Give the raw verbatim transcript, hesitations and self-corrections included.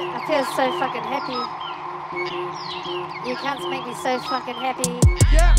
I feel so fucking happy. You cunts make me so fucking happy. Yeah.